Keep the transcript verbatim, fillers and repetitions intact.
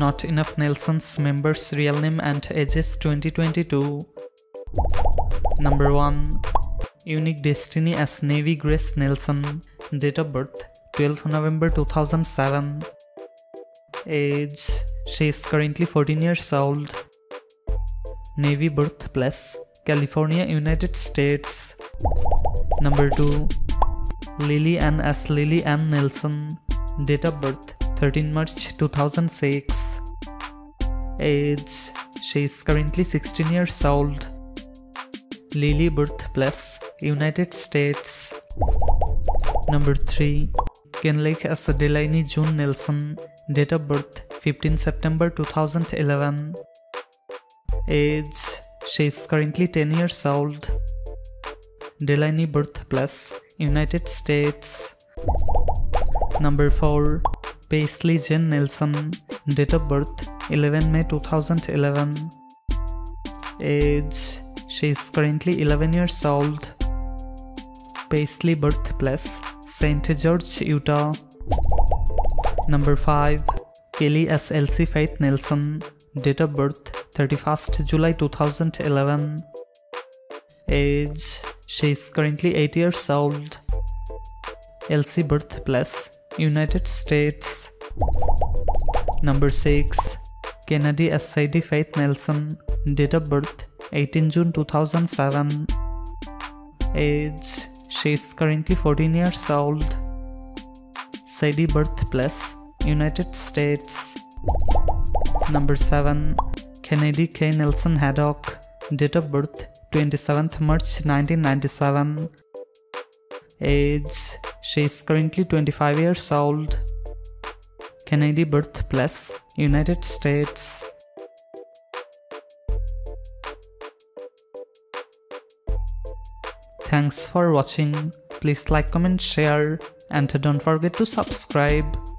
Not Enough Nelsons members' real name and ages twenty twenty-two. Number one. Unique destiny as NayVee Grace Nelson. Date of birth twelfth November two thousand seven. Age, she is currently fourteen years old. NayVee birthplace, California, United States. Number two. Lilly Anne as Lilly Anne Nelson. Date of birth thirteenth March two thousand six. Age, she is currently sixteen years old. Lilly birthplace, United States. Number three. Kenlake as DeLayNee June Nelson. Date of birth fifteenth September two thousand eleven. Age, she is currently ten years old. DeLayNee birthplace, United States. Number four. Paisley Jen Nelson. Date of birth eleventh May two thousand eleven. Age, she is currently eleven years old. Paisley birthplace, Saint George, Utah. Number five. Kelly as ElleCee Faith Nelson. Date of birth thirty-first July two thousand eleven. Age, she is currently eight years old. ElleCee birthplace, United States. Number six. Kenadie SaiDee Faith Nelson. Date of birth eighteenth June two thousand seven. Age, she is currently fourteen years old. SaiDee birthplace, United States. Number seven. KennaDee Kay Nelson Haddock. Date of birth twenty-seventh March nineteen ninety-seven. Age, she is currently twenty-five years old. Kenadie birthplace, United States. Thanks for watching. Please like, comment, share, and don't forget to subscribe.